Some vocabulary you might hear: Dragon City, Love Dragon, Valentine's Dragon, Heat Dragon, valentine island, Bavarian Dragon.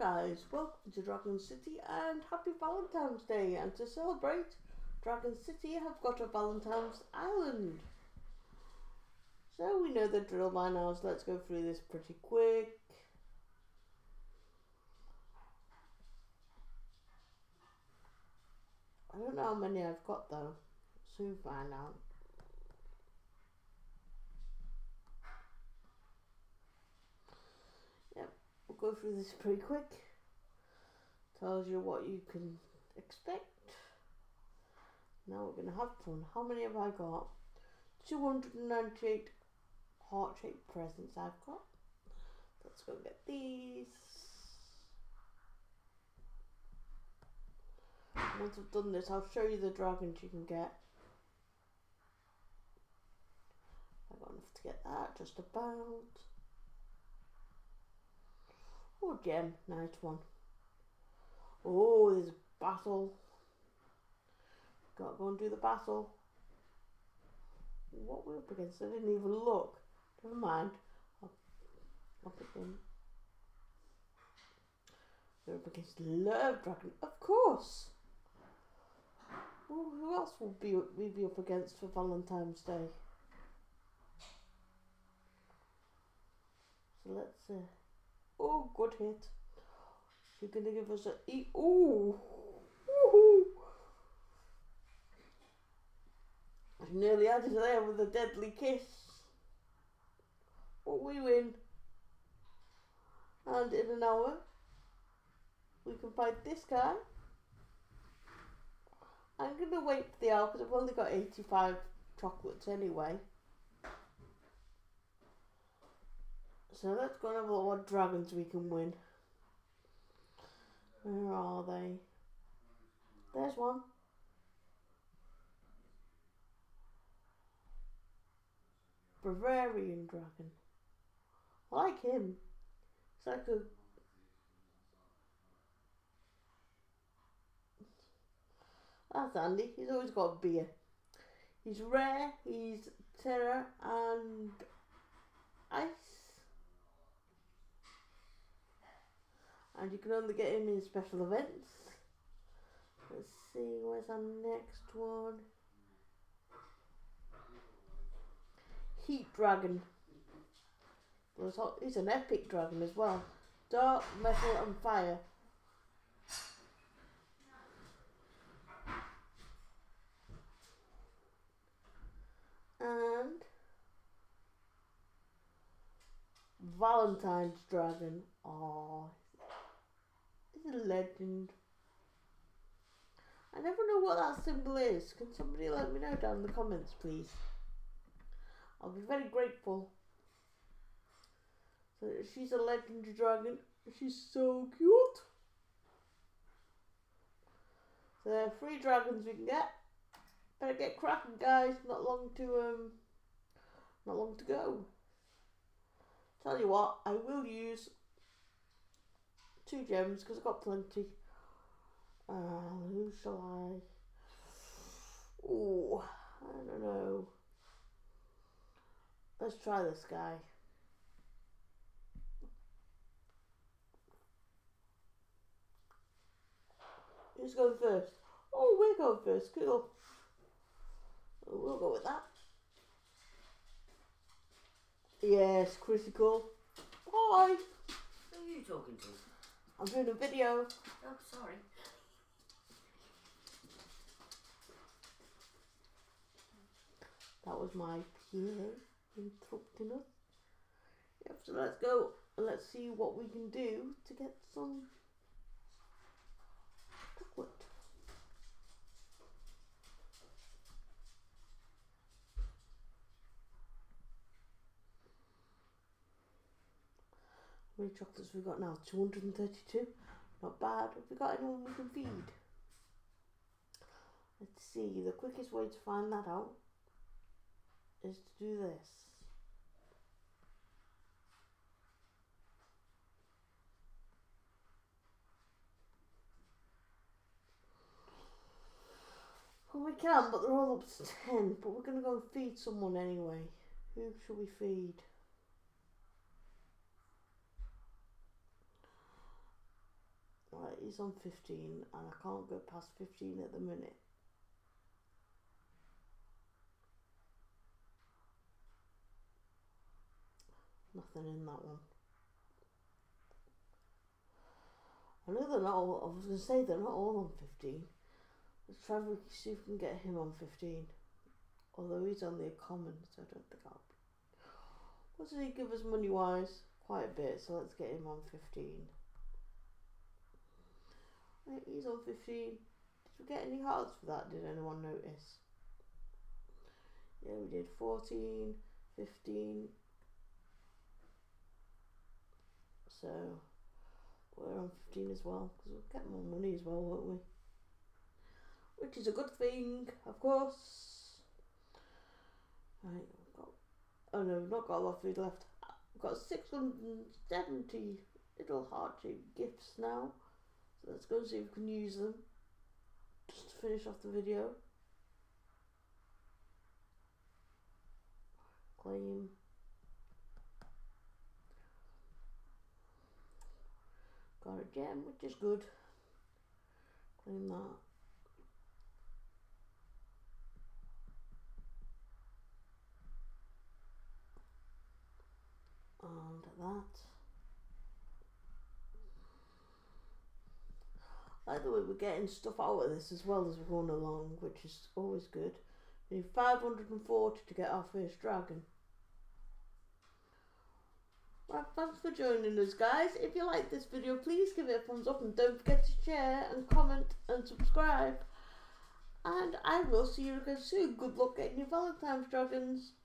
guys, welcome to Dragon City and happy Valentine's Day. And to celebrate, Dragon City have got a Valentine's Island. So we know the drill by now, so let's go through this pretty quick. I don't know how many I've got though, soon find out. Go through this pretty quick. Tells you what you can expect. Now we're gonna have fun. How many have I got? 298 heart-shaped presents I've got. Let's go get these. Once I've done this, I'll show you the dragons you can get. I've got enough to get that, just about. Oh, gem, nice one. Oh, there's a battle. Gotta go and do the battle. What we're up against, I didn't even look. Never mind. I'll pick them. We're up against Love Dragon, of course. Well, who else will we be up against for Valentine's Day? So let's see. Oh, good hit. You're going to give us a E. Oh! Woohoo! I nearly had it there with a deadly kiss. But we win. And in an hour, we can fight this guy. I'm going to wait for the hour because I've only got 85 chocolates anyway. So let's go and have a look what dragons we can win. Where are they? There's one. Bavarian Dragon. I like him. It's like a... That's Andy. He's always got a beer. He's rare, he's terror and ice. And you can only get him in special events. Let's see, where's our next one? Heat Dragon. He's an epic dragon as well. Dark, metal and fire. And... Valentine's Dragon. Aww. A legend. I never know what that symbol is. Can somebody let me know down in the comments, please? I'll be very grateful. So she's a legendary dragon. She's so cute. So there are 3 dragons we can get. Better get cracking, guys. Not long to go. Tell you what, I will use 2 gems because I've got plenty. Who shall I? Oh, I don't know. Let's try this guy. Who's going first? Oh, we're going first. Cool. We'll go with that. Yes, critical. Hi. Who are you talking to? I'm doing a video. Oh, sorry. That was my PA interrupting us. Yep, so let's go and let's see what we can do to get some chocolate. How many chocolates have we got now? 232. Not bad. Have we got anyone we can feed? Let's see. The quickest way to find that out is to do this. Well, we can, but they're all up to 10. But we're going to go and feed someone anyway. Who should we feed? is on 15 and I can't go past 15 at the minute. Nothing in that one. I know they're not all, I was going to say they're not all on 15. Let's try and see if we can get him on 15. Although he's only a common, so I don't think I'll be. What does he give us money wise? Quite a bit, so let's get him on 15. Right, he's on 15. Did we get any hearts for that? Did anyone notice? Yeah, we did 14, 15. So we're on 15 as well, because we'll get more money as well, won't we? Which is a good thing, of course. Right, we've got, oh no, we've not got a lot of food left. We've got 670 little heart-shaped gifts now. So let's go and see if we can use them, just to finish off the video. Claim. Got a gem, which is good. Claim that. And that. By the way, we're getting stuff out of this as well as we're going along, which is always good. We need 540 to get our first dragon. Well, thanks for joining us, guys. If you like this video, please give it a thumbs up and don't forget to share and comment and subscribe. And I will see you again soon. Good luck getting your Valentine's Dragons.